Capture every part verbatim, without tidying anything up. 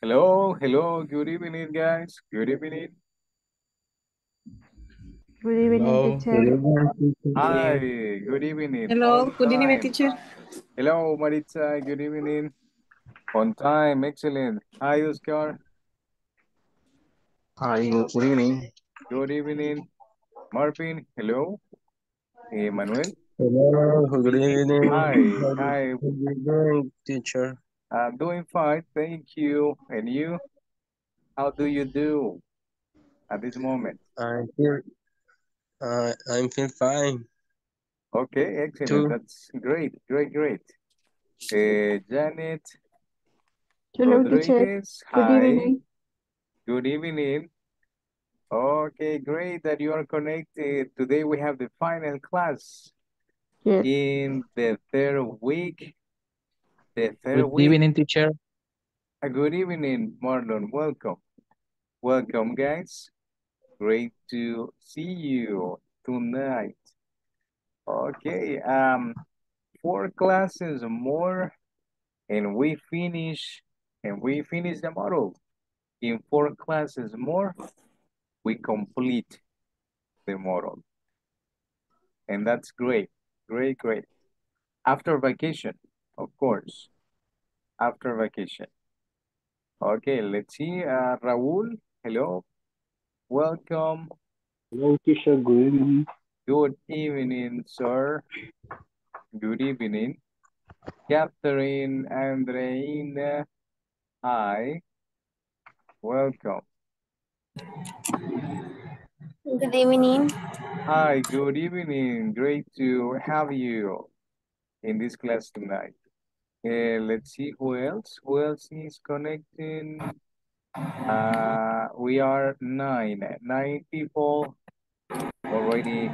Hello, hello, good evening, guys. Good evening. Good evening, Hello. Good teacher. evening, Hi, teacher. good evening. Hello, On good evening, time. teacher. Hello, Maritza. Good evening. On time. Excellent. Hi, Oscar. Hi, good evening. Good evening. Marvin. Hello. Emmanuel. Hello, good evening. Hi. Hi. Good evening, teacher. I'm doing fine. Thank you. And you? How do you do at this moment? I feel, uh, I'm feel fine. Okay. Excellent. Too. That's great. Great, great. Uh, Janet Hello, teacher. Rodriguez. Good Hi. evening. Good evening. Okay, great that you are connected. Today we have the final class Yes. in the third week. The third Good week. evening, teacher. Uh, Good evening, Marlon. Welcome. Welcome, guys. Great to see you tonight. Okay, um, four classes more, and we finish, and we finish the model. In four classes more, we complete the model, and that's great, great, great. After vacation, of course. After vacation. Okay, let's see. Uh, Raul, hello. Welcome. Hello, teacher. Good evening. Good evening, sir. Good evening. Catherine Andreina, hi. Welcome. Good evening. Hi, good evening. Great to have you in this class tonight. Uh, let's see who else. Who else is connecting? Uh, we are nine. Nine people already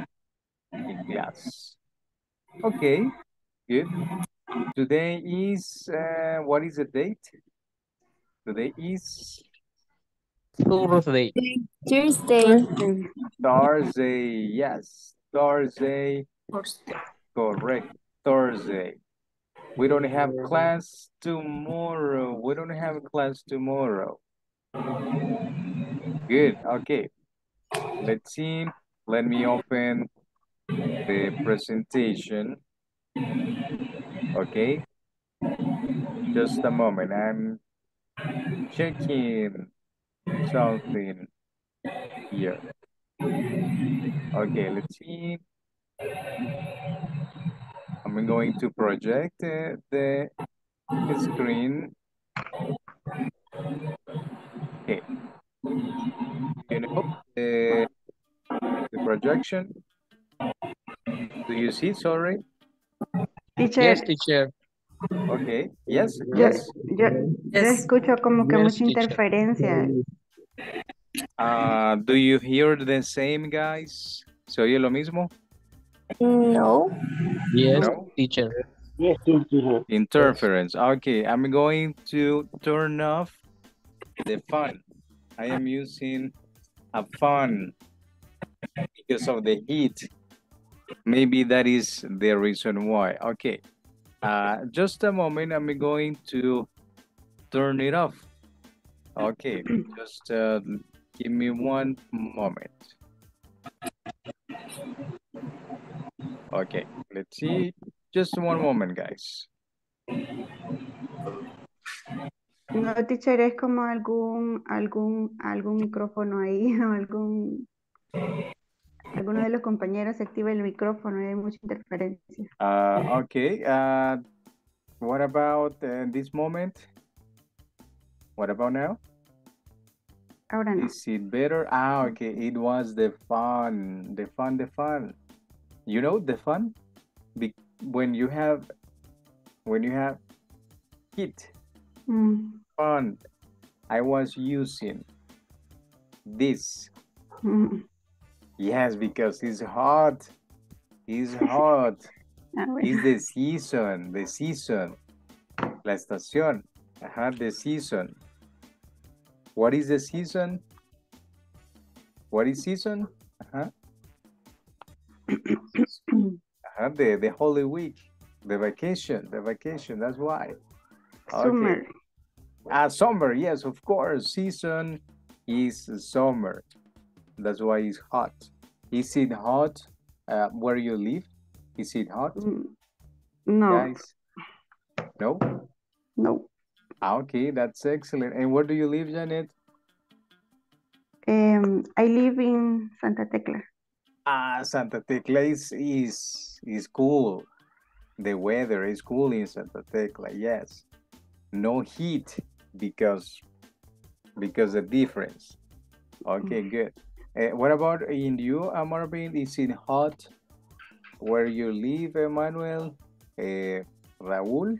in class. Okay, good. Today is, uh, what is the date? Today is Thursday. Tuesday. Thursday. Thursday. Yes, Thursday. Thursday. Correct. Thursday. We don't have class tomorrow. We don't have class tomorrow. Good. Okay. Let's see. Let me open the presentation. Okay. Just a moment. I'm checking something here. Okay. Let's see. I'm going to project uh, the screen. Okay. You know, the, the projection. Do you see? Sorry. Teacher, Yes, teacher. Okay. Yes, yo, yes. yo, yo Yes. escucho como que Yes, mucha teacher. interferencia. Uh, do you hear the same, guys? ¿Se oye lo mismo? No. Yes, No. teacher. Yes, teacher. Interference. Okay, I'm going to turn off the fan. I am using a fan because of the heat. Maybe that is the reason why. Okay, uh, just a moment. I'm going to turn it off. Okay, just uh, give me one moment. Okay, let's see. Just one moment, guys. No, teacher, es como algún, algún, algún micrófono ahí o algún, alguno de los compañeros se activa el micrófono y hay mucha interferencia. Uh, okay, uh, what about uh, this moment? What about now? Ahora no. Is it better? Ah, okay, it was the fun, the fun, the fun. You know the fun? Be when you have, when you have heat, Mm, fun. I was using this. mm. Yes, because it's hot. It's hot. Ah, bueno. It's the season, the season. La estación. Ajá, the season. What is the season? What is season? Ajá. Ajá, the, the holy week, the vacation, the vacation, that's why. Okay, Summer. Ah, summer, yes, of course. Season is summer. That's why it's hot. Is it hot uh, where you live? Is it hot? No. Guys? No? No. Okay, that's excellent. And where do you live, Janet? Um, I live in Santa Tecla. Ah, Santa Tecla is, is, is cool. The weather is cool in Santa Tecla, yes. No heat because, because the difference. Okay, mm-hmm. Good. Uh, what about in you, Marvin? Is it hot where you live, Emmanuel? Uh, Raul?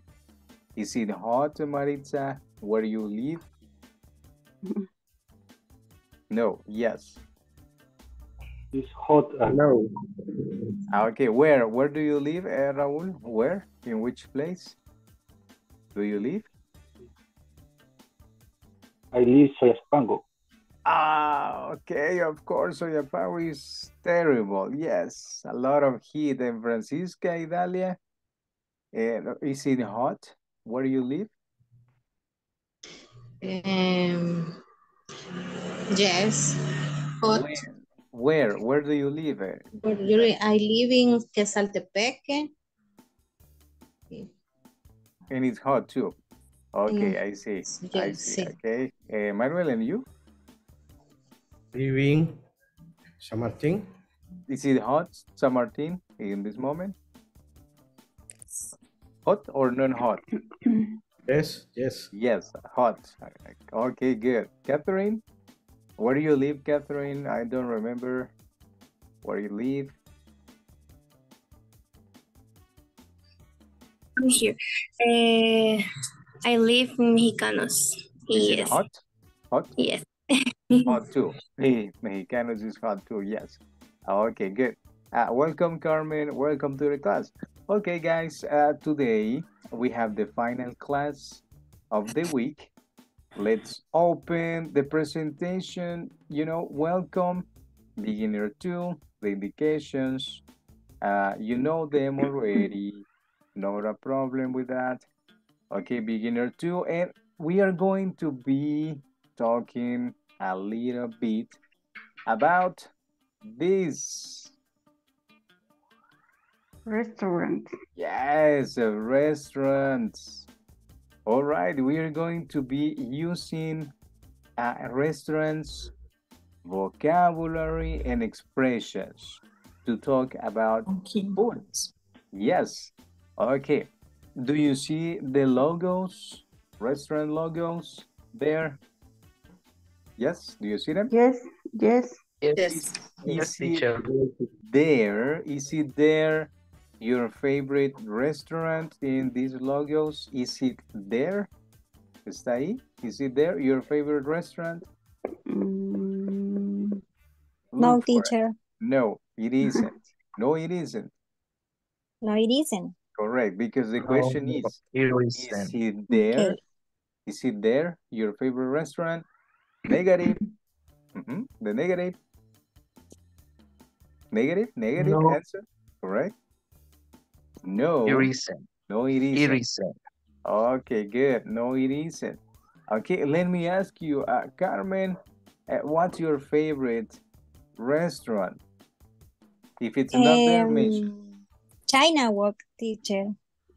Is it hot, Maritza, where you live? No, yes. It's hot. Uh, no. Okay, where? Where do you live, uh, Raul? Where? In which place do you live? I live in Soyapango. Ah, okay, of course, Soyapango is terrible. Yes, a lot of heat. And Francisca, Idalia, uh, is it hot? Where do you live? Um, yes. Hot. Where? Where? Where do you live? I live in Quesaltepeque. And it's hot too. Okay, I see. Yes, I see. Sí. Okay. Uh, Manuel, and you? Living San Martin. Is it hot, San Martin, in this moment? Hot or non-hot? Yes, yes. Yes, hot. Okay, good. Catherine, where do you live, Catherine? I don't remember where you live. I'm here. Uh, I live in Mejicanos. Is yes. It hot? Hot? Yes. Hot too. Hey, Mejicanos is hot too, yes. Okay, good. Uh, welcome, Carmen. Welcome to the class. Okay, guys, uh, today we have the final class of the week. Let's open the presentation. You know, welcome, beginner two, the indications. Uh, you know them already. Not a problem with that. Okay, beginner two. And we are going to be talking a little bit about this. Restaurant. Yes, restaurants. All right, we are going to be using uh, restaurants, vocabulary, and expressions to talk about okay. Foods. Yes. Okay. Do you see the logos, restaurant logos there? Yes. Do you see them? Yes. Yes. Yes. Is it there? Is it there? Your favorite restaurant in these logos, is it there? Está ahí? Is it there? Your favorite restaurant? Mm, no, teacher. It. No, it isn't. No, it isn't. No, it isn't. Correct, because the question no, is, it is it there? Okay. Is it there? Your favorite restaurant? Negative. Mm-hmm. The negative. Negative, negative no. Answer. Correct. No, it isn't. No, it isn't. It isn't. Okay, good. No, it isn't. Okay, let me ask you, uh, Carmen, uh, what's your favorite restaurant? If it's um, not there, mention. China Wok, teacher.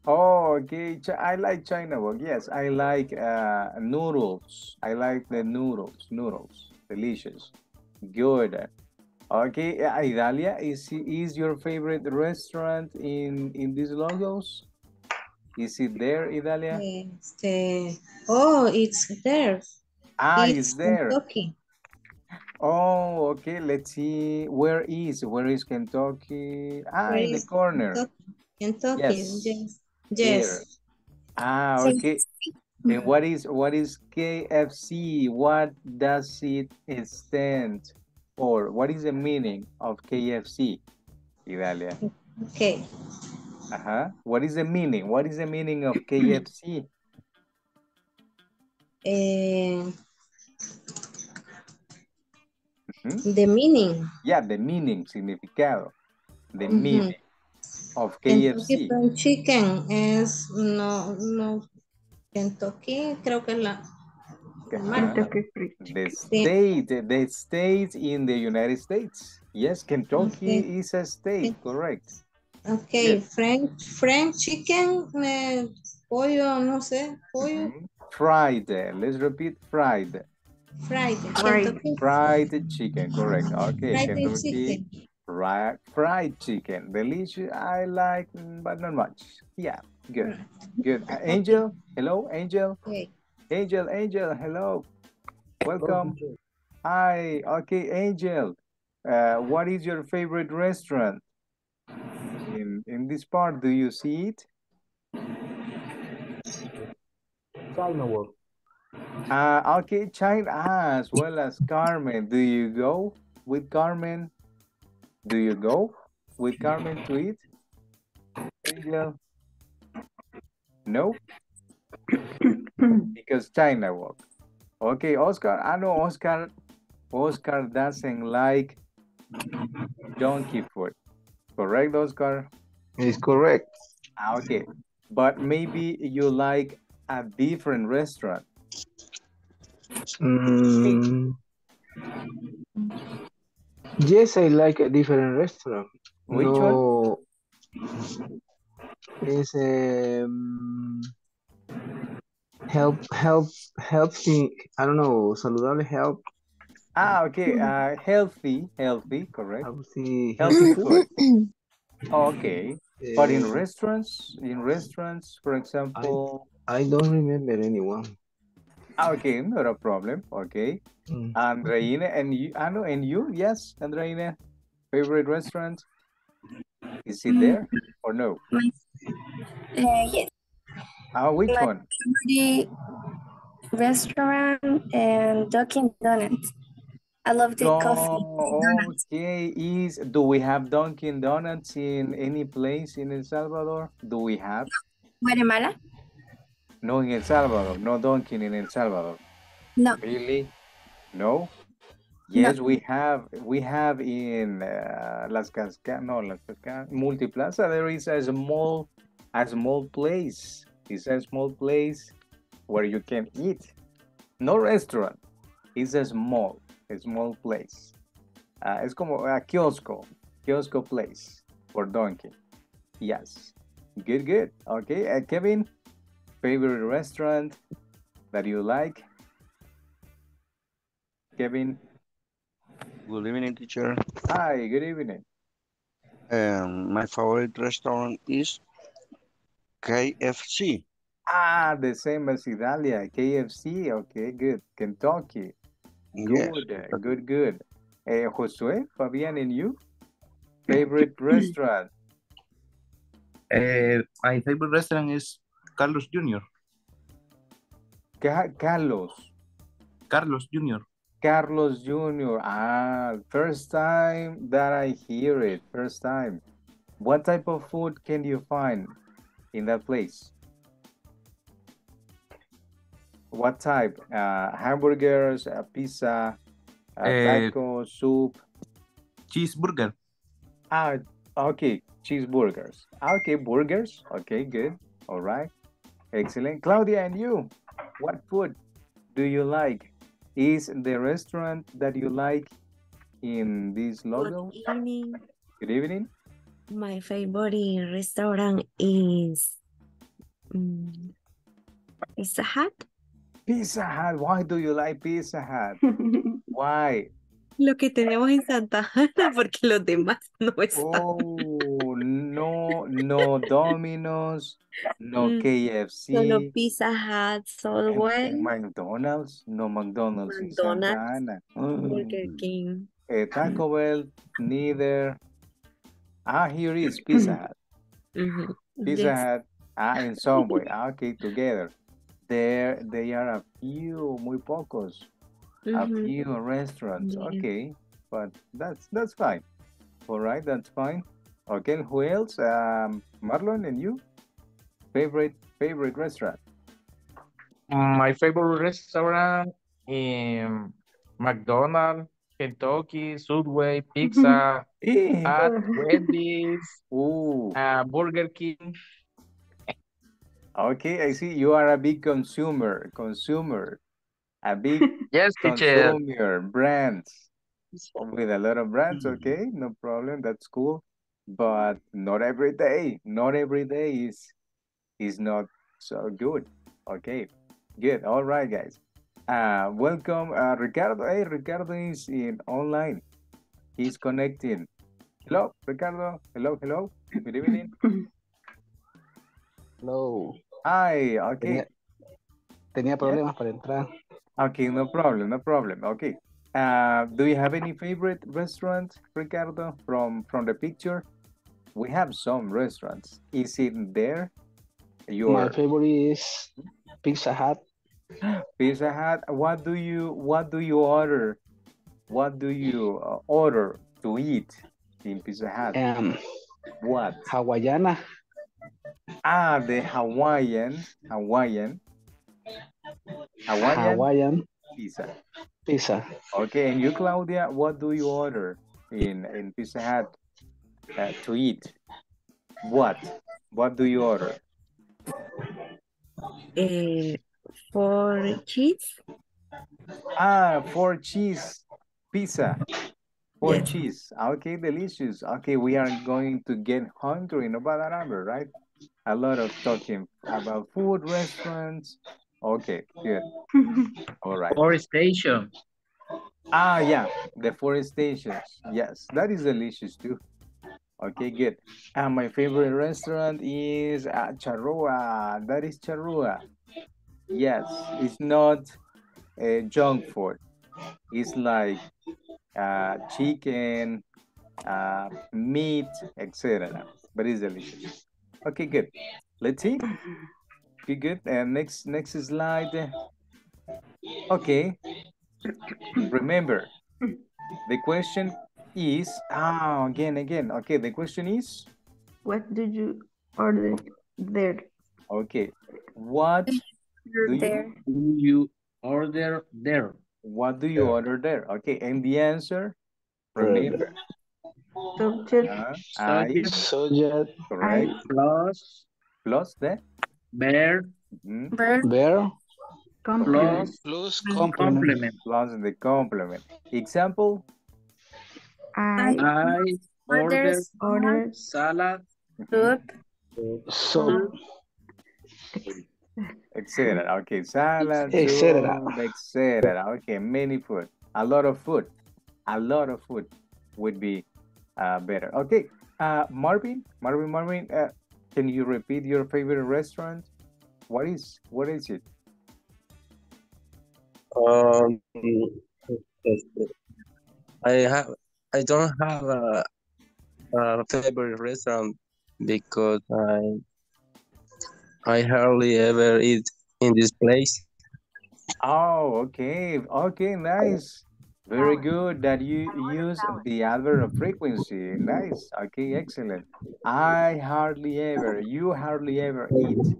Oh, okay. Ch I like China Wok. Yes, I like uh, noodles. I like the noodles. Noodles. Delicious. Good. Okay, Idalia, is is your favorite restaurant in, in these logos? Is it there, Idalia? It's there. Oh, it's there. Ah, it's, it's there. Kentucky. Oh, okay, let's see. Where is, where is Kentucky? Ah, where in the corner. Kentucky, Kentucky. Yes. Yes. Yes. Ah, okay. And what is, what is K F C? What does it stand? Or what is the meaning of K F C, Idalia? Okay. Uh-huh. What is the meaning? What is the meaning of K F C? Uh, mm-hmm. The meaning. Yeah, the meaning, significado. The mm-hmm. meaning of K F C. Kentucky chicken es, no, no, Kentucky, creo que la... They stayed, they stayed in the United States. Yes, Kentucky okay. is a state, correct. Okay, yes. French, French chicken, eh, pollo, no sé, pollo. Mm-hmm. Fried, let's repeat fried. Fried. Fried. Fried chicken, correct. Okay, fried Kentucky. Chicken. Fried, fried chicken, delicious, I like, but not much. Yeah, good, good. Uh, Angel, hello, Angel. Hey. Angel, Angel, hello. Welcome. Hello. Hi, okay, Angel. Uh, what is your favorite restaurant? In, in this part, do you see it? China Wok. Uh, okay, China as well as Carmen. Do you go with Carmen? Do you go with Carmen to eat? Angel? No? Because China Wok. Okay, Oscar. I know Oscar. Oscar doesn't like donkey food. Correct, Oscar? It's correct. Okay, but maybe you like a different restaurant. Mm. Yes, I like a different restaurant. Which no. one? It's um, help, help, healthy. I don't know, saludable help. Ah, okay. Uh, healthy, healthy, correct. Healthy, healthy food. Okay, yeah. But in restaurants, in restaurants, for example, I, I don't remember anyone. Okay, not a problem. Okay, mm. Andreina and you, I know, and you, yes, Andreina, favorite restaurant. Is it there or no? Uh, yes. Ah, which My one? The restaurant and Dunkin' Donuts. I love the oh, coffee. Okay, is do we have Dunkin' Donuts in any place in El Salvador? Do we have? Guatemala? No, in El Salvador. No Dunkin' in El Salvador. No. Really? No? Yes, no. we have. We have in uh, Las Casca. No, Las Casca. Multiplaza. There is a small, a small place. It's a small place where you can eat. No restaurant. It's a small. A small place. Uh, it's como a kiosco, kiosco place for donkey. Yes. Good, good. Okay. Uh, Kevin, favorite restaurant that you like? Kevin. Good evening, teacher. Hi, good evening. Um, my favorite restaurant is K F C. Ah, the same as Idalia. K F C. Okay, good. Kentucky. Good, yes. good, good. Uh, Josue, Fabián, and you? Favorite restaurant? Uh, my favorite restaurant is Carl's Junior Ca Carlos. Carl's Junior Carl's Junior Ah, first time that I hear it. First time. What type of food can you find in that place? What type? Uh, hamburgers, uh, pizza, uh, taco, uh, soup? Cheeseburger. Ah, okay, cheeseburgers. Okay, burgers. Okay, good. All right. Excellent. Claudia, and you, what food do you like? Is the restaurant that you like in this logo? Good evening. Good evening. My favorite restaurant is um, Pizza Hut. Pizza Hut, why do you like Pizza Hut? Why? Lo que tenemos en Santa Ana, porque los demás no están. Oh, no, no Domino's, no K F C. Solo Pizza Hut, Solway. McDonald's, no McDonald's, McDonald's en Santa Ana. Mm. Burger King. Eh, Taco Bell, neither. Ah, here is Pizza Hut. Mm-hmm. Pizza yes. Hut, ah, in Subway, okay, together. There, they are a few, muy pocos, mm-hmm. a few restaurants. Yeah. Okay, but that's that's fine. All right, that's fine. Okay, who else? Um, Marlon and you? Favorite favorite restaurant? My favorite restaurant in McDonald's, Kentucky, Subway, Pizza, at Wendy's, Ooh. Uh, Burger King. Okay, I see you are a big consumer, consumer. A big yes, consumer brands with a lot of brands. Okay, no problem. That's cool. But not every day. Not every day is is not so good. Okay, good. All right, guys. Uh, welcome, uh, Ricardo. Hey, Ricardo is in online. He's connecting. Hello, Ricardo. Hello, hello. Good evening. Hello. Hi. Okay. Tenía, tenía problemas yeah. para entrar. Okay, no problem, no problem. Okay. Uh, do you have any favorite restaurant, Ricardo, from from the picture? We have some restaurants. Is it there? Your... My favorite is Pizza Hut. Pizza Hut. What do you What do you order? What do you uh, order to eat in Pizza Hut? Um, what? Hawaiiana. Ah, the Hawaiian, Hawaiian, Hawaiian, Hawaiian pizza. Pizza. Okay, and you, Claudia, what do you order in in Pizza Hut uh, to eat? What? What do you order? Uh, four cheese. Ah, four cheese pizza. Four yes. cheese. Okay, delicious. Okay, we are going to get hungry in about an hour, right? A lot of talking about food, restaurants. Okay, good. All right. Forest station. Ah, yeah, the forest stations. Yes, that is delicious too. Okay, good. And my favorite restaurant is uh, Charroa. That is Charroa. Yes, it's not uh, junk food. It's like uh, chicken, uh, meat, et cetera. But it's delicious. Okay, good. Let's see. Okay, good. And next, next slide. Okay. Remember, the question is, ah, again, again. Okay, the question is? What did you order there? Okay. What do you, do you order there? What do you order there? Okay, and the answer, remember. Subject. Uh, I, subject. Correct. I, plus. Plus the? Bear. Mm-hmm. Bear. Bear. Complement. Plus, plus complement. Complement. Plus the complement. Example. I, I order order salad. Soup. Soup. Etc. Okay, salad, et cetera. Etc. Okay, many food. A lot of food. A lot of food would be uh, better. Okay, uh, Marvin, Marvin, Marvin, uh, can you repeat your favorite restaurant? What is what is it? Um, I have I don't have a, a favorite restaurant because I. I hardly ever eat in this place. Oh, okay. Okay, nice. Very good that you use the adverb of frequency. Nice. Okay, excellent. I hardly ever, you hardly ever eat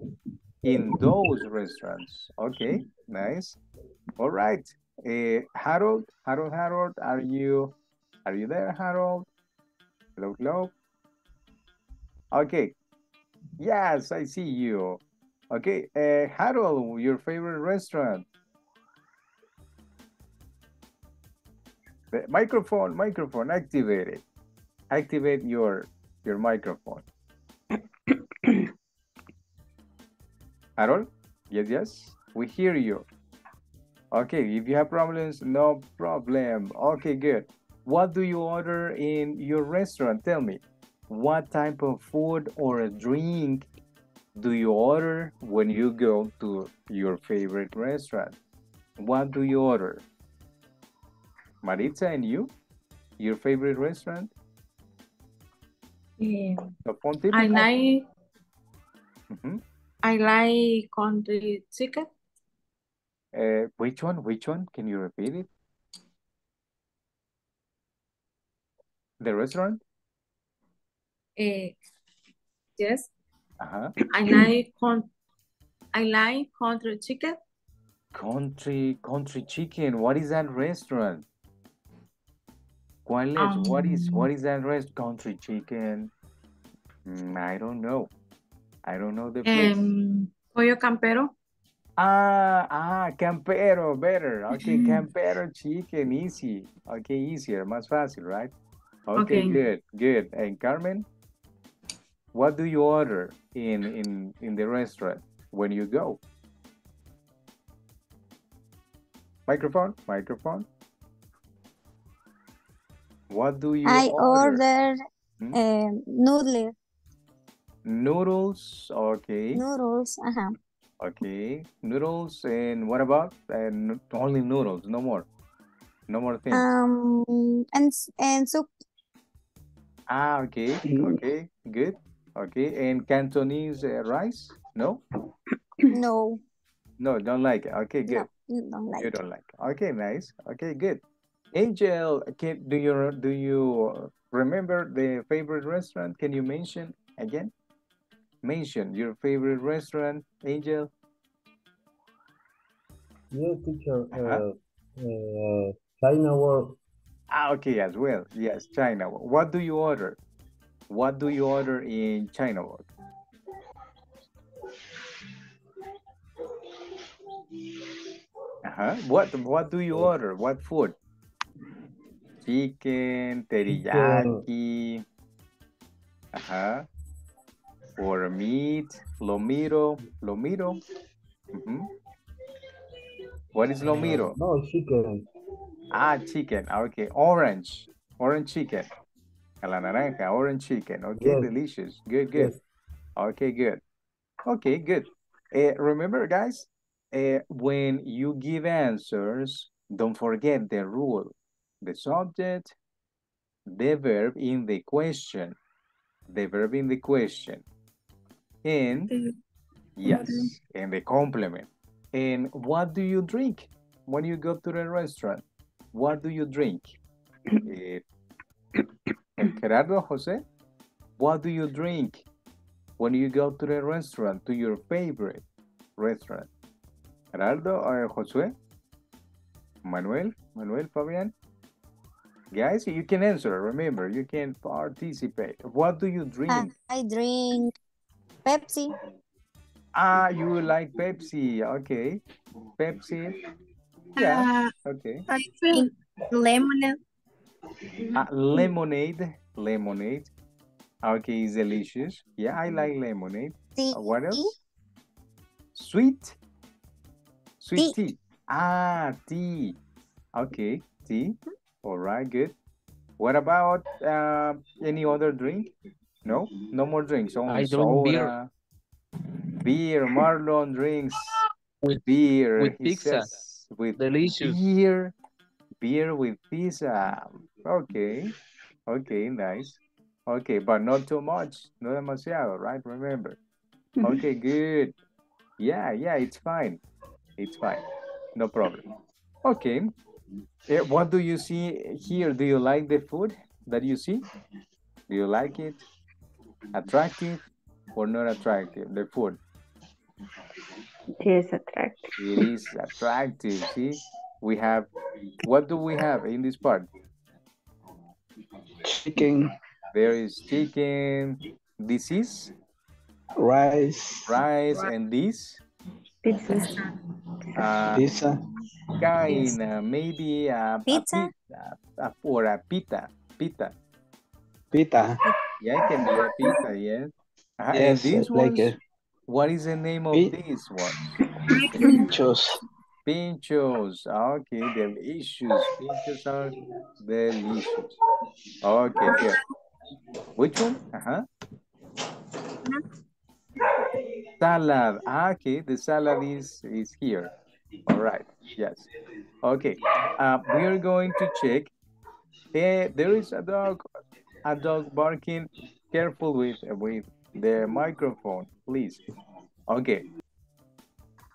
in those restaurants. Okay, nice. All right. Uh, Harold, Harold, Harold, are you, are you there, Harold? Hello, hello. Okay. Yes, I see you. Okay, uh, Harold, your favorite restaurant? The microphone, microphone, activate it. Activate your your microphone. Harold? Yes, yes, we hear you. Okay, if you have problems, no problem. Okay, good. What do you order in your restaurant? Tell me. What type of food or a drink do you order when you go to your favorite restaurant? What do you order? Maritza and you? Your favorite restaurant? Yeah. I like... Mm-hmm. I like country chicken. Uh, which one? Which one? Can you repeat it? The restaurant? Uh, yes. Uh-huh. I like con I like country chicken. Country country chicken. What is that restaurant? What is um, what is what is that rest country chicken? Mm, I don't know. I don't know the place. Um, Pollo Campero. Ah, ah, Campero, better. Okay, Campero chicken, easy. Okay, easier, más fácil, right? Okay, okay, good, good. And Carmen, what do you order in, in, in the restaurant when you go? Microphone, microphone. What do you I order? I order hmm? um, noodles. Noodles, okay. Noodles, uh-huh. Okay, noodles, and what about? And only noodles, no more, no more things. Um, and and soup. Ah, okay, okay, good, okay. And Cantonese uh, rice? No. No. No, don't like it. Okay, good. No, you don't like. You don't like. It. Okay, nice. Okay, good. Angel, can do you do you remember the favorite restaurant? Can you mention again? Mention your favorite restaurant, Angel. Yes, teacher. Uh-huh. uh, uh, China Wok. Ah, okay, as well. Yes, China Wok. What do you order? What do you order in China Wok? Uh-huh. What What do you order? What food? Chicken, teriyaki. Uh-huh. Or meat, lomito, lomito. Mm-hmm. What is lomito? No, chicken. Ah, chicken. Okay, orange, orange chicken. A la naranja, orange chicken. Okay, yes. Delicious. Good, good. Yes. Okay, good. Okay, good. Uh, remember, guys, uh, when you give answers, don't forget the rule, the subject, the verb in the question, the verb in the question. And yes, and the compliment. And what do you drink when you go to the restaurant? What do you drink? uh, Gerardo, Jose, what do you drink when you go to the restaurant, to your favorite restaurant? Gerardo or Jose? Manuel, Manuel Fabián? Guys, you can answer. Remember, you can participate. What do you drink? Uh, I drink Pepsi. Ah, you like Pepsi. Okay. Pepsi. Yeah. Uh, okay. I drink lemonade. Uh, lemonade. Lemonade. Okay, it's delicious. Yeah, I like lemonade. Tea. Uh, what else? Sweet. Sweet tea. tea. Ah, tea. Okay, tea. All right, good. What about uh, any other drink? No, no more drinks. Only I drink beer. Beer, Marlon drinks with beer. With he pizza. Says, with delicious. Beer, beer with pizza. Okay, okay, nice. Okay, but not too much. No demasiado, right? Remember. Okay, good. Yeah, yeah, it's fine. It's fine. No problem. Okay. Uh, what do you see here? Do you like the food that you see? Do you like it? Attractive or not attractive? The food. It is attractive. It is attractive. See, we have. What do we have in this part? Chicken. There is chicken. This is rice. Rice, rice. And this pizza. Uh, pizza. Kinda, maybe a pizza, a, a, or a pita, pita, pita. Yeah, it can be a pita. Yeah. Uh, yes. And this one. Like what is the name of P this one? Pinchos. Pinchos. Okay, delicious. Pinchos are delicious. Okay. Here. Which one? Uh huh. Salad. Ah, okay, the salad is is here. All right, yes. Okay, uh, we are going to check. Uh, there is a dog, a dog barking. Careful with, with the microphone, please. Okay.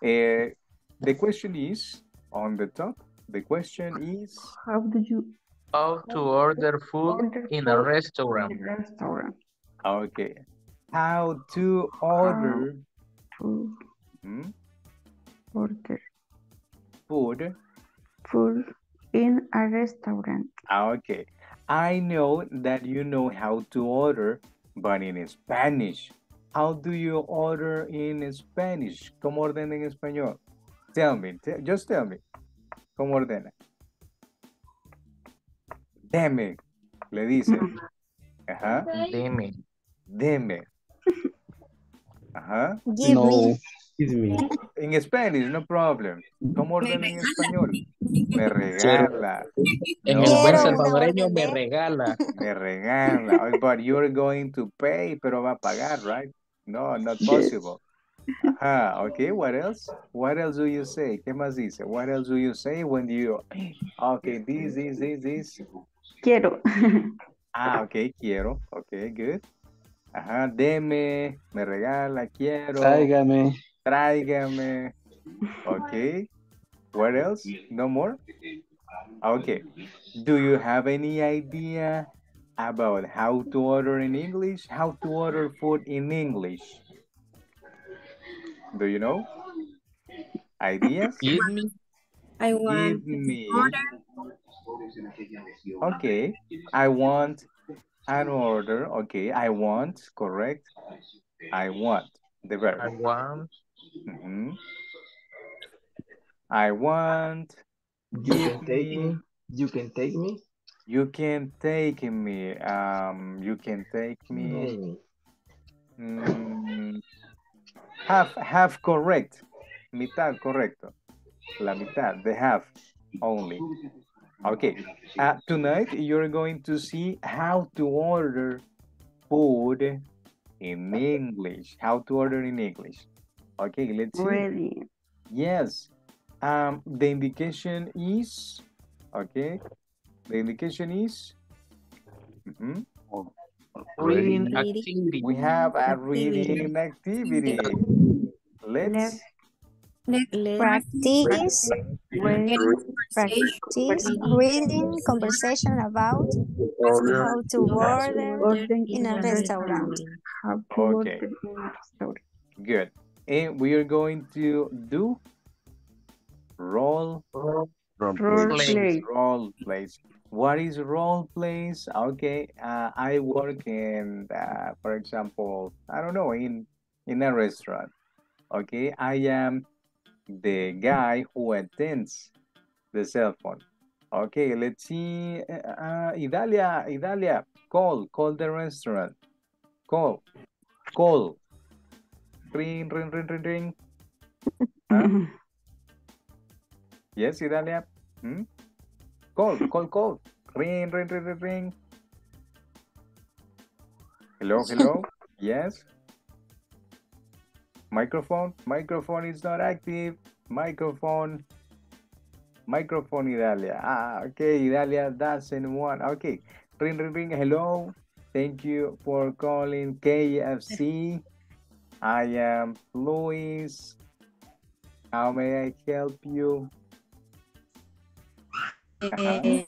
Uh, the question is on the top. The question is, how do you how to order food order in a restaurant? In a restaurant. Okay. How to order food? Hmm? Order. Food. Food in a restaurant. Okay. I know that you know how to order, but in Spanish, How do you order in Spanish? ¿Cómo ordena en español? Tell me. T- just tell me. ¿Cómo ordena? Deme. Le dice. Ajá. Deme. Deme. Ajá. Give no. me. Give me. En Spanish, no problem. ¿Cómo ordena en español? Me regala. En el buen salvadoreño, me regala. Me regala. Oh, but you're going to pay, pero va a pagar, right? No, not possible. Ajá. Okay, what else? What else do you say? ¿Qué más dice? What else do you say when you... Okay, this, this, this, this. Quiero. Ah, okay, quiero. Okay, good. Ajá, deme, me regala, quiero. Tráigame. Tráigame. Okay. What else? No more? Okay. Do you have any idea about how to order in English? How to order food in English? Do you know? Ideas? Give me. I want. Give me. Okay. I want an order. Okay. I want. Correct. I want. The verb. I want. Mm-hmm. I want. You can take me. You can take me. You can take me. Um. You can take me. Mm. Half. Half correct. Mitad correcto. La mitad. The half only. Okay. Uh, tonight you're going to see how to order food in English. How to order in English. Okay. Let's see. Really? Yes. Um, the indication is, okay, the indication is, mm-hmm. reading activity. We have a reading activity. Let's, let's practice, practice reading conversation about how to order in a restaurant. Okay, good. And we are going to do Role, role, role, role plays. Plays. Role plays. What is role plays? Okay, uh, I work in, uh, for example, I don't know, in in a restaurant. Okay, I am the guy who attends the cell phone. Okay, let's see. Uh, Idalia, Idalia, call, call the restaurant. Call, call. Ring, ring, ring, ring, ring. Huh? Yes, Idalia. Hmm? Call, call, call. Ring, ring, ring, ring, ring. Hello, hello. Yes. Microphone. Microphone is not active. Microphone. Microphone, Idalia. Ah, okay. Idalia doesn't want. Okay. Ring, ring, ring. Hello. Thank you for calling K F C. I am Luis. How may I help you? Uh-huh.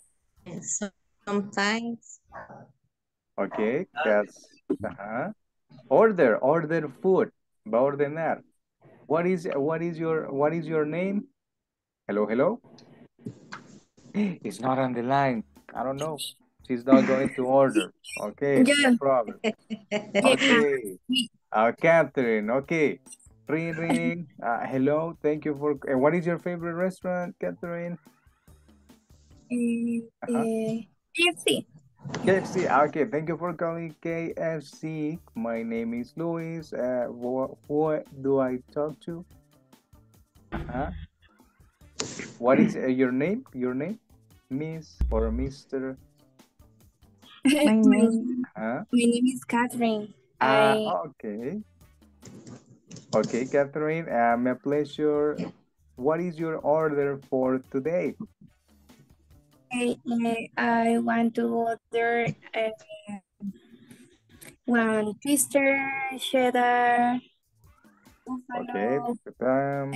Sometimes. Okay, that's uh-huh. order, order food. Va a ordenar. What is what is your what is your name? Hello, hello. It's not on the line. I don't know. She's not going to order. Okay, yeah. No problem. Okay. Uh, Catherine, okay. Ring ring. Uh, hello, thank you for uh, what is your favorite restaurant, Catherine? Uh-huh. K F C. K F C. Okay, thank you for calling K F C. My name is Luis. Uh, wh who do I talk to? Uh-huh. What is uh, your name? Your name, Miss or Mister? My name. Uh-huh. My name is Catherine. Uh, I... Okay. Okay, Catherine. Uh, my pleasure. What is your order for today? I, I want to order uh, one twister, cheddar, buffalo, okay. um,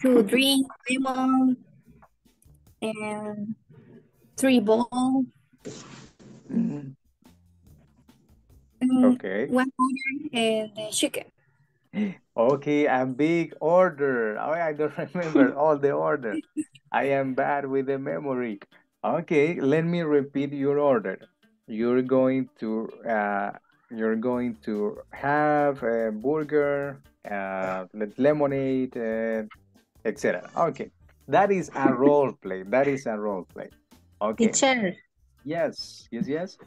two drink, lemon, and three bowls. Mm. Okay. One order and uh, chicken. Okay, a big order. Oh, I don't remember all the order. I am bad with the memory. Okay, let me repeat your order. You're going to uh, You're going to have a burger, uh, lemonade, uh, et cetera. Okay, that is a role play. That is a role play. Okay. Teacher. Yes, yes, yes.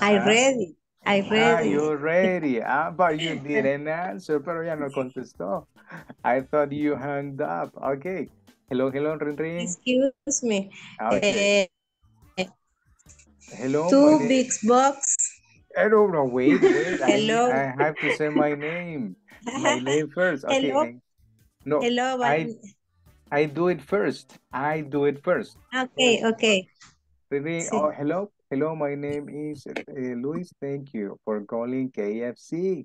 I uh, ready. I ready. Ah, you ready. Ah, but you didn't answer, pero ya no contestó. I thought you hung up. Okay. Hello, hello, Rin Rin. Excuse me. Okay. Uh, hello. Two big box. I don't know. Wait, wait. Hello. I, I have to say my name. My name first. Okay. Hello. No. Hello. I, I do it first. I do it first. Okay. Okay. Really? Sí. Oh, hello. Hello. My name is uh, Luis. Thank you for calling K F C.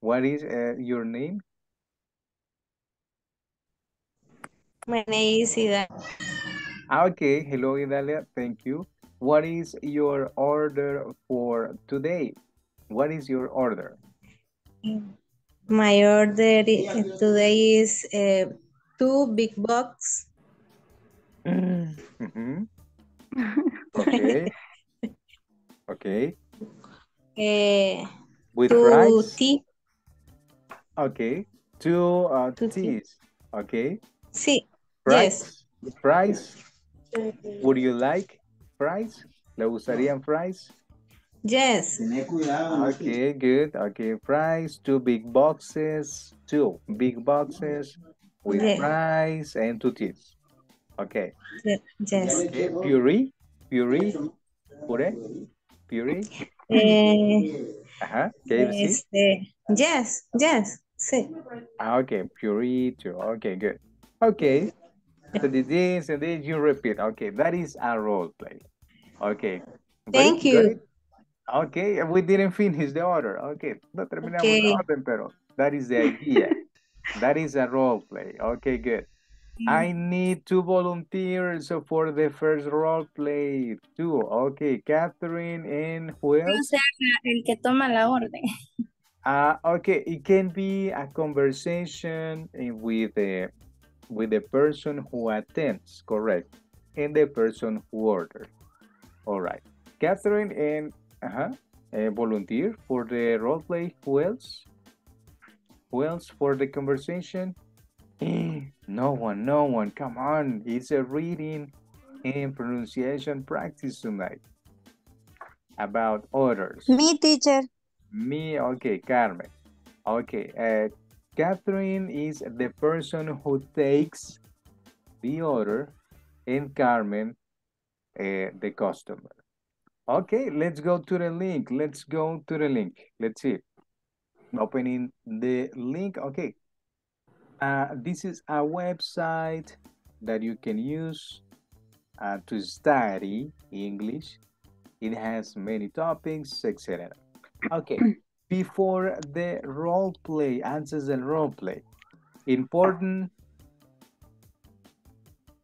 What is uh, your name? My name is Idalia. Okay. Hello, Idalia. Thank you. What is your order for today? What is your order? My order today is uh, two big box. Mm-hmm. Okay. Okay. Uh, With two rice? Tea. Okay. Two, uh, two teas. Tea. Okay. Sí. Fries. Yes. Fries. Would you like? Fries? ¿Le gustarían fries? Yes. Okay, good. Okay, fries, two big boxes, two big boxes with yes. fries and two teas. Okay. Yes. Okay. Puree? Puree? Puree? Puree? Uh, uh-huh. K F C? Este, yes, yes. Sí. Okay, puree too. Okay, good. Okay. So this and this, you repeat. Okay, that is a role play. Okay. Thank you. Okay, we didn't finish the order. Okay, no terminamos la orden, pero that is the idea. That is a role play. Okay, good. Mm. I need two volunteers for the first role play. Two. Okay, Catherine and who else? El que toma la orden. Uh, okay, it can be a conversation with the with the person who attends, correct, and the person who orders. All right, Catherine and uh-huh, a volunteer for the role play. Who else? Who else for the conversation? No one, no one. Come on, it's a reading and pronunciation practice tonight about orders. Me, teacher. Me, okay, Carmen. Okay, uh, Catherine is the person who takes the order, and Carmen, uh, the customer. Okay, let's go to the link. Let's go to the link. Let's see. Opening the link. Okay. Uh, this is a website that you can use uh, to study English. It has many topics, et cetera. Okay. Before the role play, answers and role play. Important.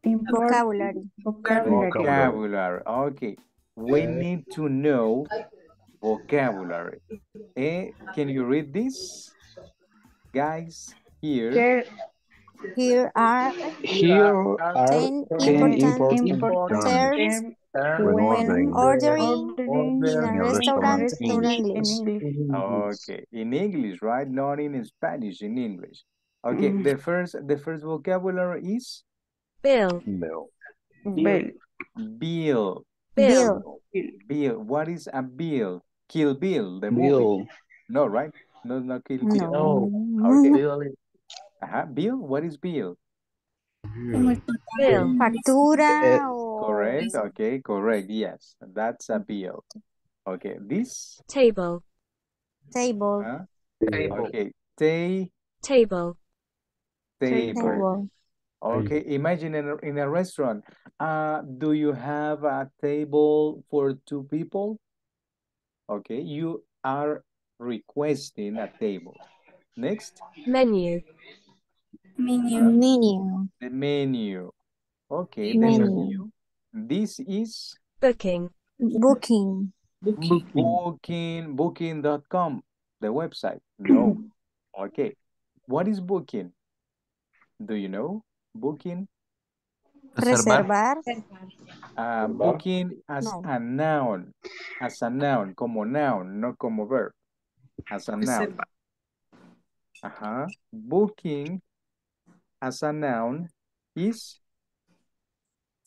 Important. Vocabulary. Vocabulary. Vocabulary. Okay. We need to know vocabulary. Eh, can you read this? Guys, here. Here, here are, here are ten, ten important, important terms when ordering, ordering in a restaurant in English. Okay, in English, right? Not in Spanish, in English. Okay, mm. the first the first vocabulary is? Bill. Bill. Bill. Bill. Bill. Bill. What is a bill? Kill Bill, the bill. Movie. No, right? No, not Kill Bill. No. Okay. Bill. Uh-huh. Bill? What is bill? Bill. Factura. Correct. Okay, correct. Yes, that's a bill. Okay, this? Table. Table. Huh? Table. Okay. Ta table. Table. Table. Okay, imagine in a, in a restaurant, uh, do you have a table for two people? Okay, you are requesting a table. Next. Menu. Menu. Uh, menu. The menu. Okay, the menu. menu. This is? Booking. Booking. Booking. Booking. Booking dot com, the website. No. Okay. What is booking? Do you know? Booking. Reservar. Reservar. Uh, booking as no. a noun. As a noun. Como noun. No como verb. As a noun. Ajá. Booking as a noun is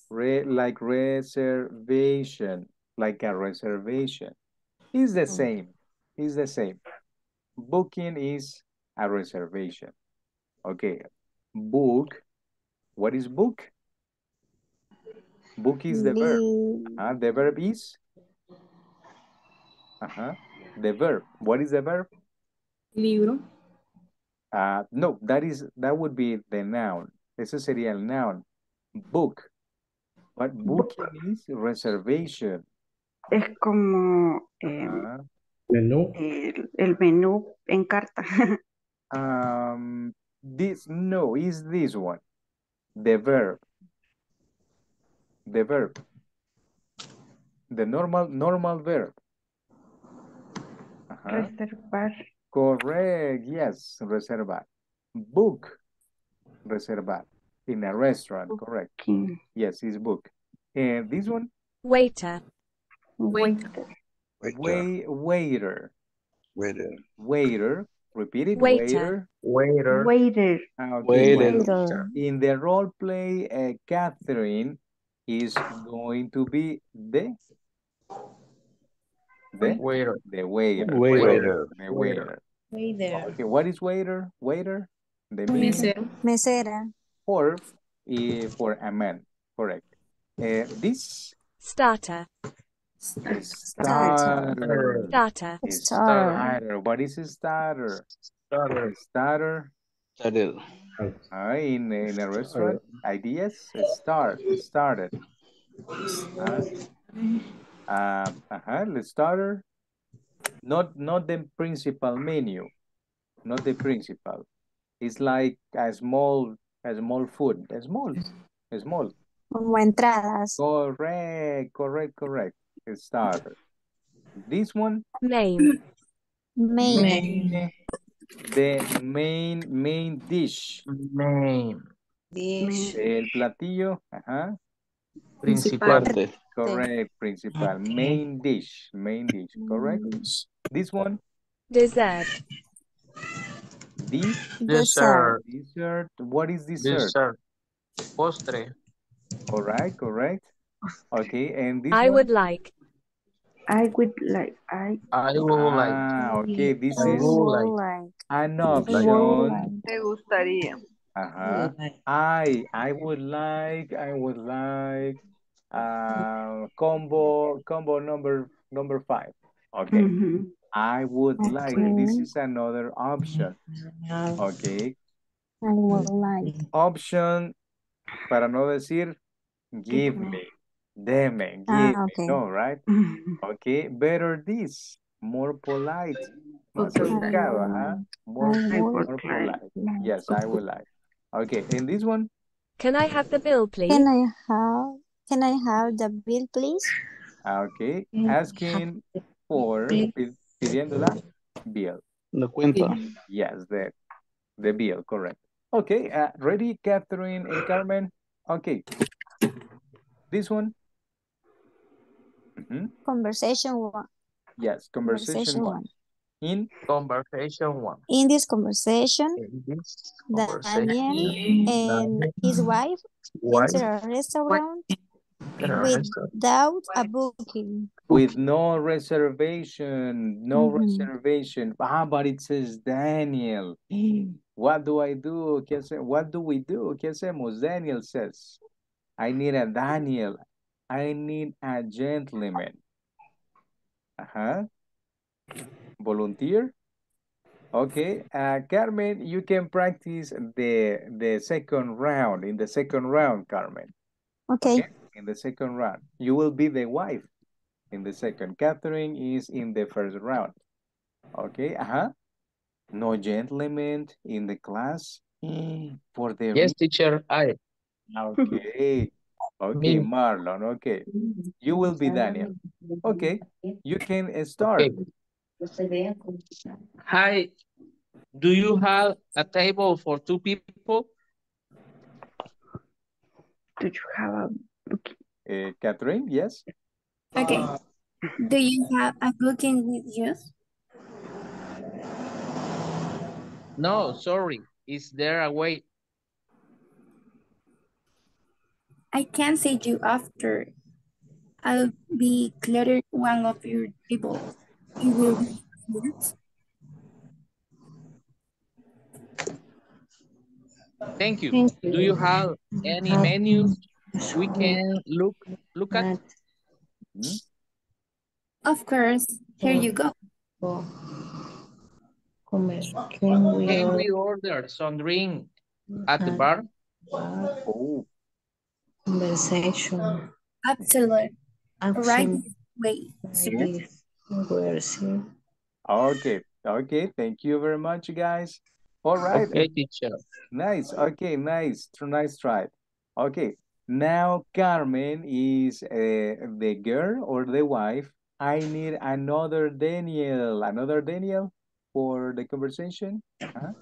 re like reservation. Like a reservation. It's the same. It's the same. Booking is a reservation. Okay. Book. What is book? Book is the verb. Uh, the verb is? Uh-huh. The verb. What is the verb? Libro. Uh, no, that is that would be the noun. Eso sería el noun. Book. But booking is reservation. Es como eh, uh, menú. El, el menú en carta. um, this, no, is this one. The verb. The verb. The normal normal verb. Uh-huh. Reservar. Correct, yes, reservar. Book, reservar. In a restaurant, booking. Correct. Yes, it's book. And this one? Waiter. Waiter. Waiter. Waiter. Waiter. Waiter. Repeat it. Waiter. Waiter. Waiter. Okay. Waiter. In the role play, uh, Catherine is going to be the the waiter. The waiter. Waiter. The waiter. Waiter. Okay, what is waiter? Waiter? The mesera. Mesera. Or uh, for a man, correct. Uh, this starter. Starter. Starter. Starter. Starter. What is a starter? Starter. Starter. Started. Uh, in, in a restaurant, ideas start started. Uh, uh, uh-huh, the starter. Not not the principal menu, not the principal. It's like a small a small food, a small, a small. Como entradas. Correct, correct, correct. A starter. This one. Main. Main. Main. The main, main dish. Main. Dish. El platillo. Ajá. Principal. Principal. Correct, principal. Main dish. Main dish, correct. This one. Dessert. This? Dessert. Dessert. What is dessert? Dessert. Postre. All right, correct. Okay, and this I one? would like. I would like. I, I would ah, like. Okay, this I is like. an option. Me gustaría. Uh-huh. I, I would like, I would like uh, combo, combo number, number five. Okay. Mm-hmm. I would okay. like. This is another option. Okay. I would like. Option, para no decir, give me, deme, give ah, okay. me. No, right? Okay. Better this. More polite. Más educado, huh? More, more polite. Yes, I would like. Okay. And this one? Can I have the bill, please? Can I have, can I have the bill, please? Okay. Asking for... Pidiendo la bill. La cuenta. Yes, the, the bill, correct. Okay, uh, ready, Catherine and Carmen? Okay. This one? Mm-hmm. Conversation one. Yes, conversation, conversation one. one. In? Conversation one. In this conversation, in this conversation Daniel and Daniel. his wife, wife enter a restaurant what? Without a booking. With no reservation. No mm-hmm. reservation. Ah, but it says Daniel. What do I do? What do we do? ¿Qué hacemos? Daniel says, I need a Daniel. I need a gentleman. Uh-huh. Volunteer? Okay. Uh, Carmen, you can practice the, the second round. In the second round, Carmen. Okay. okay. In the second round. You will be the wife in the second. Catherine is in the first round. Okay, uh-huh. No gentleman in the class for the... Yes, teacher, I. Okay. Okay, Marlon, okay. You will be Daniel. Okay, you can start. Okay. Hi, do you have a table for two people? Do you have a booking? Uh, Catherine, yes. Okay. Uh, Do you have a booking with you? No, sorry. Is there a wait? I can send you after. I'll be clearing one of your people. You will be good. Thank you. Thank you. Do you have any menus we can look look at? Of course. Here you go. Can we, can we order some drink at the bar? Oh. Conversation. Absolutely. Right way. Okay. Okay. Thank you very much, guys. All right. Okay, teacher. Nice. Okay, nice. Nice try. Okay. Now, Carmen is uh, the girl or the wife. I need another Daniel. Another Daniel for the conversation. Huh?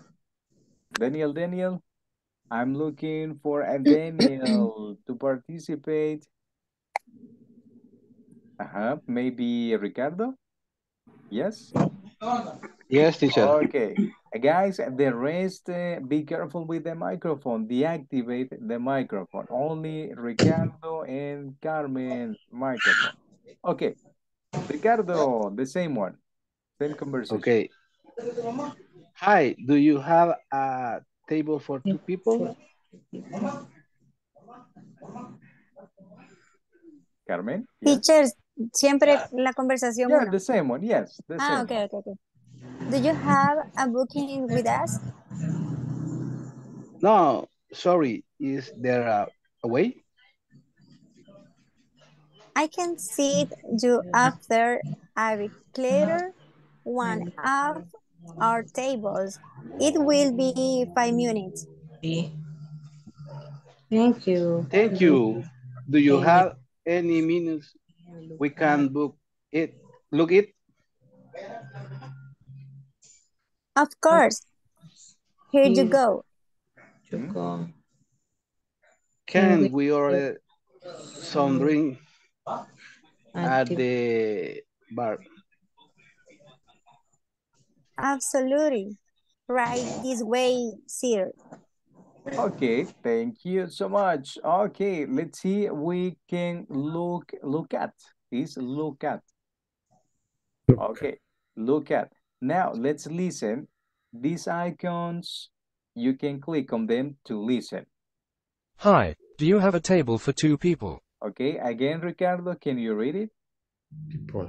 Daniel, Daniel. I'm looking for a Daniel to participate. Uh-huh. Maybe Ricardo? Yes? Yes, teacher. Okay. Guys, the rest, uh, be careful with the microphone. Deactivate the microphone. Only Ricardo and Carmen microphone. Okay. Ricardo, the same one. Same conversation. Okay. Hi, do you have a table for two people? Carmen? Yes. Teachers, siempre la conversación. Yeah, uno. The same one, yes. The ah, same okay, okay, okay. Do you have a booking with us? No, sorry. Is there a, a way? I can see you after I clear one of our tables. It will be five minutes. Thank you. Thank you. Do you have any minutes we can book it? Look it? Of course. Here you go. Can we order some drink at the bar? Absolutely. Right this way, sir. Okay, thank you so much. Okay, let's see. We can look look at this. Look at. Okay, look at. Now, let's listen. These icons, you can click on them to listen. Hi, do you have a table for two people? Okay, again, Ricardo, can you read it? People.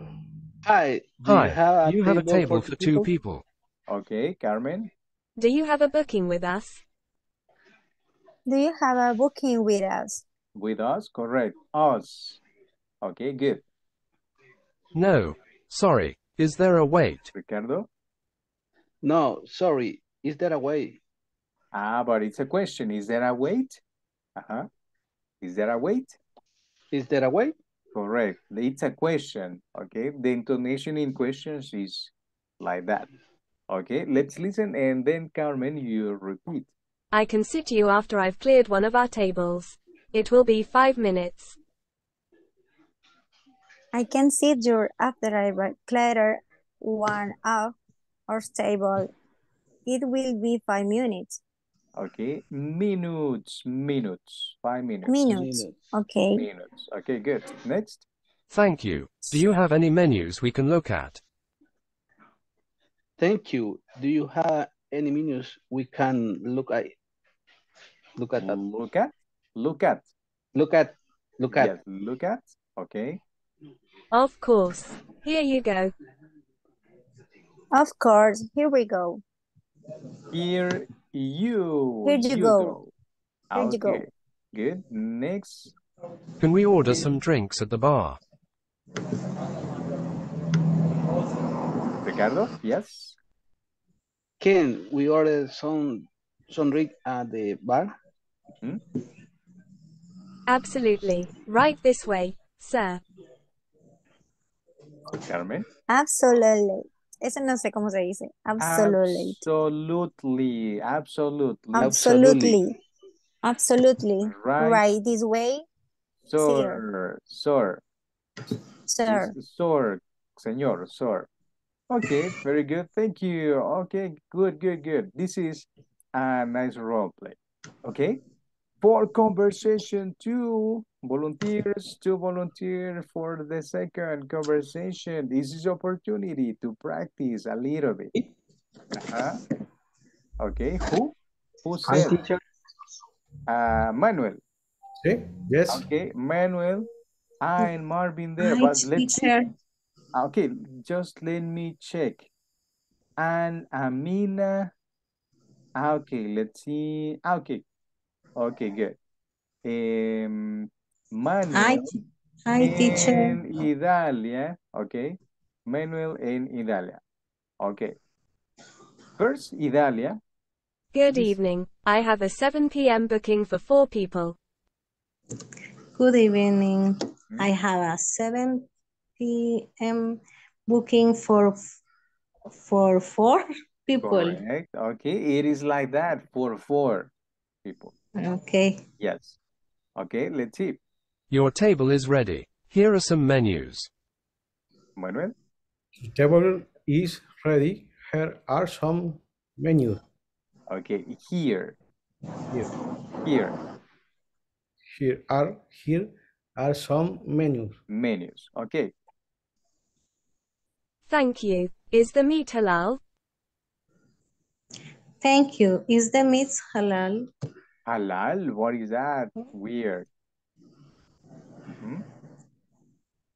Hi, do Hi. you have a you table, have a table for, for two people? people? Okay, Carmen. Do you have a booking with us? Do you have a booking with us? With us, correct. Us. Okay, good. No, sorry. Is there a wait? Ricardo? No, sorry. Is there a wait? Ah, but it's a question. Is there a wait? Uh-huh. Is there a wait? Is there a wait? Correct. It's a question, okay? The intonation in questions is like that. Okay, let's listen and then, Carmen, you repeat. I can sit you after I've cleared one of our tables. It will be five minutes. I can see you after I clear one of our table. It will be five minutes. Okay, minutes, minutes, five minutes. Minutes, minutes. Okay. Minutes, okay, good. Next. Thank you. Do you have any menus we can look at? Thank you. Do you have any menus we can look at? Look at. That? Look at. Look at. Look at. Look at. Yes, look at. Okay. Of course. Here you go. Of course. Here we go. Here you. Here you, you go. go. Here okay. you go. Good. Next. Can we order some drinks at the bar? Ricardo? Yes. Can we order some some drink at the bar? Hmm? Absolutely. Right this way, sir. Carmen? Absolutely. Eso no sé cómo se dice. Absolutely. Absolutely. Absolutely. Absolutely. Absolutely. Right, right this way. Sir, sir. Sir. Sir, senor, sir. Okay, very good. Thank you. Okay, good, good, good. This is a nice role play. Okay. For conversation, two volunteers, two volunteers for the second conversation. This is opportunity to practice a little bit. Uh-huh. Okay, who? Who said? Uh, Manuel. Okay. Yes. Okay, Manuel and Marvin there. Hi, but let's okay, just let me check. And Amina. Okay, let's see. Okay. Okay, good. Um, Manuel Hi. Hi, and teacher. Idalia. Okay. Manuel and Idalia. Okay. First, Idalia. Good evening. I have a seven p m booking for four people. Good evening. Mm-hmm. I have a seven p m booking for for four people. Correct. Okay. It is like that for four people. Okay. Yes. Okay, let's see. Your table is ready. Here are some menus. Manuel? The table is ready. Here are some menus. Okay, here. Here. Here. Here are, here are some menus. Menus, okay. Thank you. Is the meat halal? Thank you. Is the meat halal? Halal? What is that? Weird. Mm-hmm.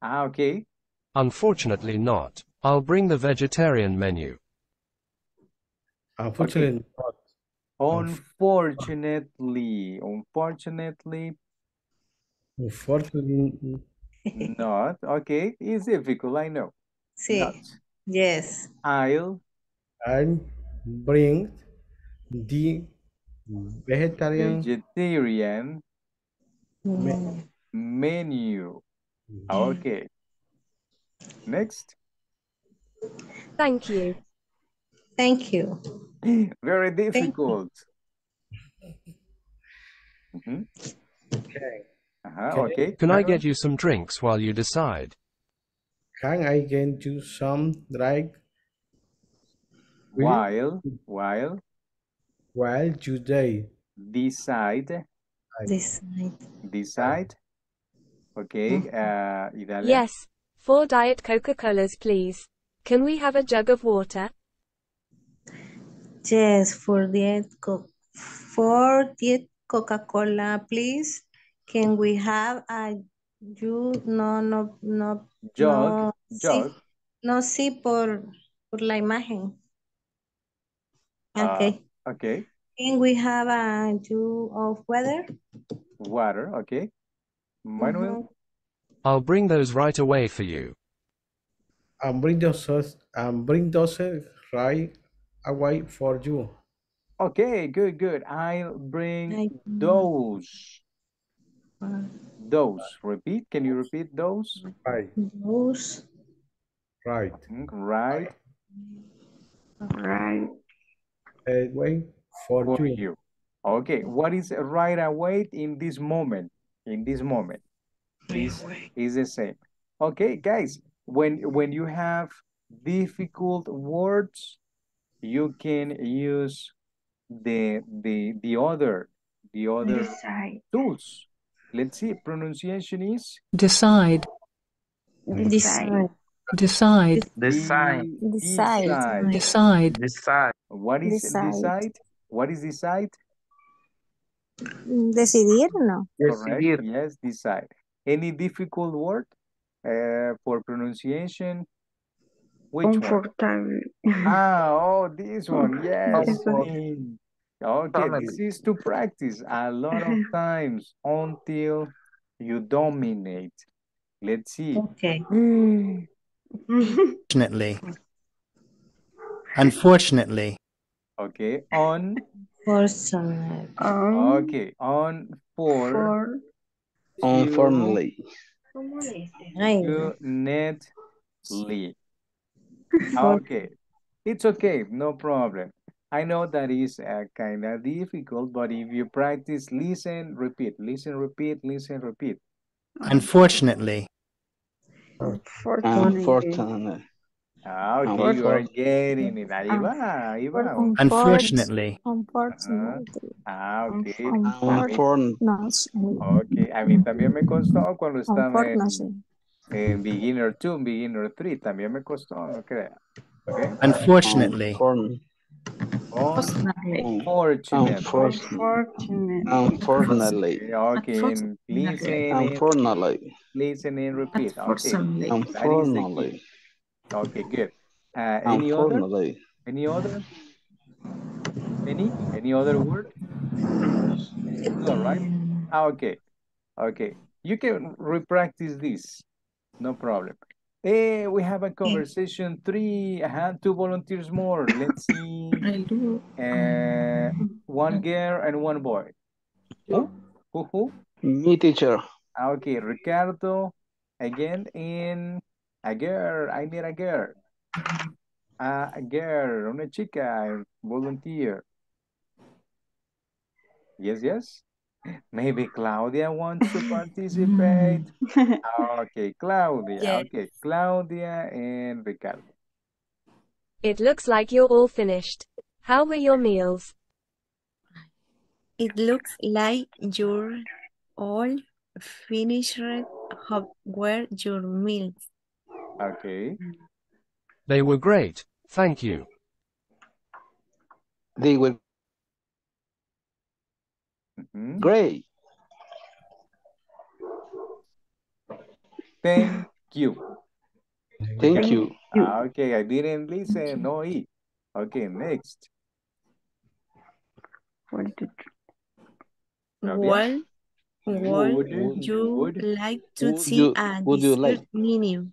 Ah, okay. Unfortunately not. I'll bring the vegetarian menu. Unfortunately okay. not. Unfortunately. Unfortunately. Unfortunately. Not. Okay. It's difficult, I know. See. Not. Yes. I'll. I'll bring the vegetarian vegetarian menu. menu. Okay. Next. Thank you. Thank you. Very difficult. Mm-hmm. Okay. Uh-huh, okay. Can I get you some drinks while you decide? Can I get you some drink? While, while. While today. Decide. Decide. Decide. Okay. Uh, Idalia. Yes. Four Diet Coca-Colas, please. Can we have a jug of water? Yes, for Diet Coca for Diet Coca-Cola, please. Can we have a jug? No, no, no. Jug. No, jug. Sí, no, sí, por, por la imagen. Okay. Uh, Okay. Can we have a jug of water? Water, okay. Manuel? Mm-hmm. I'll bring those right away for you. I'll bring those, I'll bring those right away for you. Okay, good, good. I'll bring I... those. Those. Repeat. Can you repeat those? Right. Those. Right. Right. Right. Uh, wait for, for you. you. Okay, what is right away in this moment? In this moment, this is the same. Okay, guys, when when you have difficult words, you can use the the the other the other Decide. tools. Let's see. Pronunciation is decide. Decide. Decide. Decide. Decide. Decide. Decide. What is decide? decide? What is decide? Decidir, no. Decidir. Yes, decide. Any difficult word uh, for pronunciation? Which Comfortable. One? Ah, oh, this one. Yes. Okay, this is to practice a lot of times until you dominate. Let's see. Okay. Mm. Unfortunately. Unfortunately. Okay. On. Unfortunately. Okay. On for. for unfortunately. Unfortunately. Okay. It's okay. No problem. I know that is uh, kind of difficult, but if you practice, listen, repeat, listen, repeat, listen, repeat. Unfortunately. Unfortunately. Unfortunately. Oh, okay, you are getting it. Ahí va, ahí va. Unfortunately. Unfortunately. Ah, okay. Unfortunately. Okay, a mí también me costó cuando estaba en, en Beginner two, Beginner three. También me costó, no creo. Okay. Unfortunately. Unfortunately. Unfortunately. Unfortunately. Okay, and listen. Unfortunately. Listen and repeat. Okay. Unfortunately. Okay, good. Uh, any other? Any other? Any? Any other word? All right. Ah, okay. Okay. You can repractice this. No problem. Hey, we have a conversation three. I have two volunteers more. Let's see. Uh, one girl and one boy. Who? Who? Who? Me, teacher. Okay, Ricardo. Again, in... A girl, I need a girl. Uh, a girl, una chica, volunteer. Yes, yes. Maybe Claudia wants to participate. Okay, Claudia. Yes. Okay, Claudia and Ricardo. It looks like you're all finished. How were your meals? It looks like you're all finished. How were your meals? Okay. They were great, thank you. They were mm-hmm. great. Thank you. Thank okay. you. Okay, I didn't listen, no E. Okay, next. What would, would you, you would, like to would see you, a would you like? menu?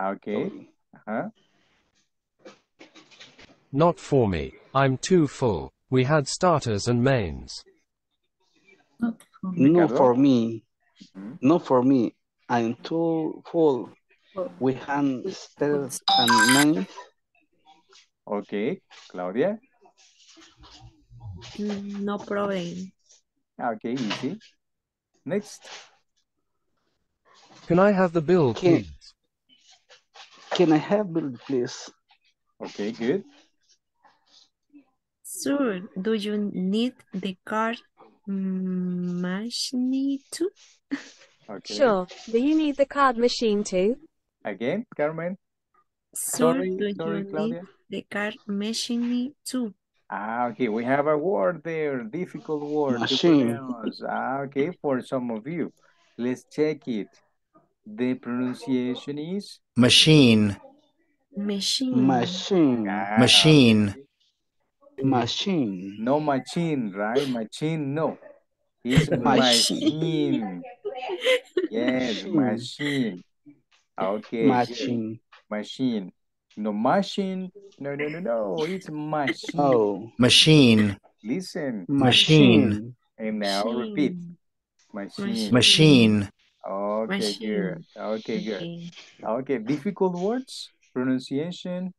Okay. Uh-huh. Not for me. I'm too full. We had starters and mains. Not for me. Not for me. Mm-hmm. Not for me. I'm too full. We had starters and mains. Okay. Claudia? No problem. Okay, easy. Next. Can I have the bill, please? Can I have bill, please? Okay, good. Sir, do you need the card machine too? Okay. Sure. Do you need the card machine too? Again, Carmen? Sir, sorry, do sorry, you Claudia? Need the card machine too? Ah, okay. We have a word there, difficult word. Machine. Ah, okay, for some of you. Let's check it. The pronunciation is machine. Machine. Machine. Ah, machine. Machine. No machine, right? Machine, no. It's machine. Machine. Yes, machine. Okay. Machine. Yes. Machine. No machine. No, no, no, no. It's machine. Oh. Machine. Listen. Machine. Machine. And now repeat. Machine. Machine. Okay, machine. Good. Okay, machine. Good. Okay, difficult words, pronunciation.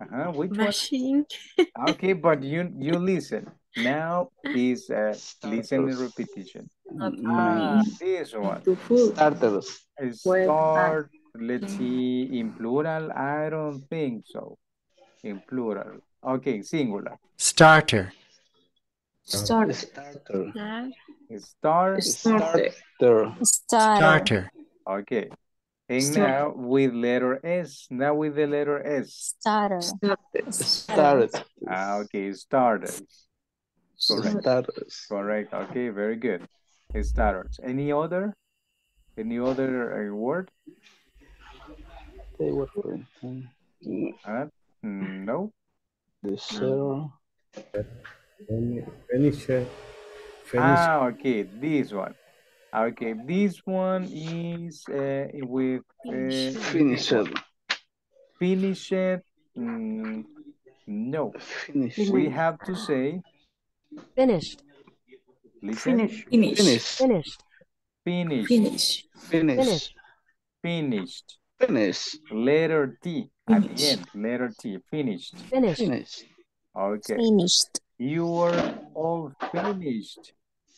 Uh-huh. Which machine. One? Okay, but you you listen. Now is uh, listen and repetition. Ah, this one. Starters. Start. Let's see. In plural, I don't think so. In plural. Okay, singular. Starter. Starter. Starter. Starter. Start, starter. Starter. Starter. Okay. And starter. Now with letter S. Now with the letter S. Starter. Starter. Starter. Ah, okay. Starters. Correct. Starters. Correct. Okay. Very good. Starters. Any other? Any other uh, word? They were. Uh, no. The zero. Finish it. Ah, okay, this one. Okay, this one is uh, with... Uh, finish it. Finish it. Mm, no. Finish. We have to say... Finished. Finished. Finished. Finished. Finished. Finished. Finished. Finished. Finished. Finished. Letter T. At the end, letter T. Finished. Finished. Finished. Okay. Finished. You are all finished.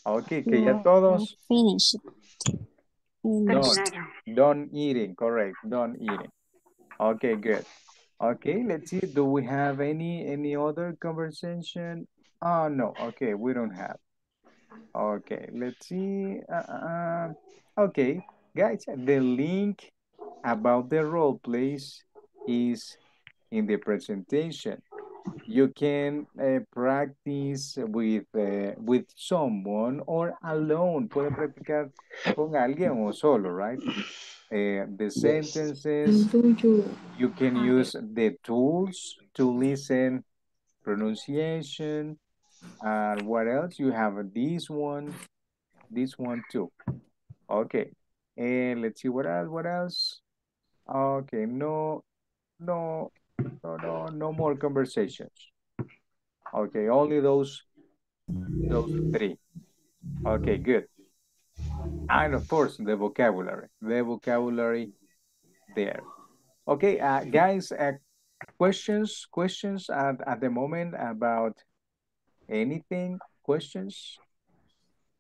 Okay, que ya todos. Finished. Finished. Don't, don't eating, correct. Don't eating. Okay, good. Okay, let's see. Do we have any any other conversation? Oh, no. Okay, we don't have. Okay, let's see. Uh, okay, guys, the link about the role plays is in the presentation. You can uh, practice with uh, with someone or alone. Puede practicar con alguien o solo, right? Uh, the sentences. You can use the tools to listen, pronunciation. Uh, what else? You have this one, this one too. Okay. And let's see what else. What else? Okay. No, no. No, no, no more conversations. Okay, only those, those three. Okay, good. And of course, the vocabulary, the vocabulary there. Okay, uh, guys, uh, questions, questions at, at the moment about anything? Questions?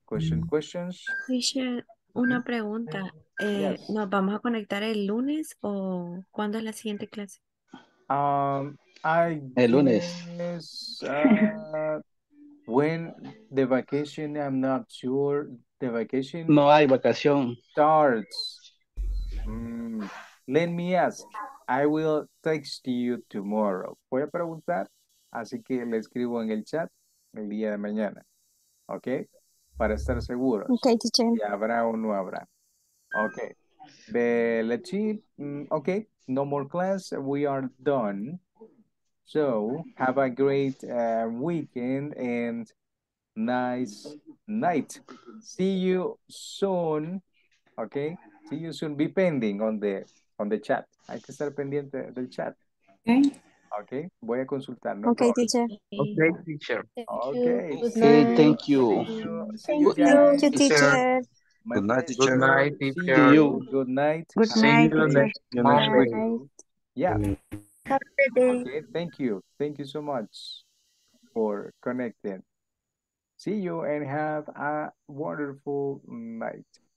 Question, questions? Teacher, una pregunta. Eh, yes. ¿Nos vamos a conectar el lunes o cuándo es la siguiente clase? Um, I el lunes. Uh, when the vacation, I'm not sure. The vacation. No hay vacación. Starts. Mm, let me ask. I will text you tomorrow. Voy a preguntar, así que le escribo en el chat el día de mañana. ¿Ok? Para estar seguros. Ok, teacher. Si habrá o no habrá. Ok. The, let's see. Mm, okay, no more class. We are done. So have a great uh, weekend and nice night. See you soon. Okay. See you soon. Be pending on the on the chat. Hay que estar pendiente del chat. Okay. Okay. Voy a consultar. No okay, problem. Teacher. Okay, teacher. Thank okay. You. Okay. Thank you. Thank you, thank you teacher. Good night, teacher. Good night, teacher. See you. Good night. Good night. Good night. Good night. Good night. Yeah. Have a good day. Okay, thank you. Thank you so much for connecting. See you and have a wonderful night.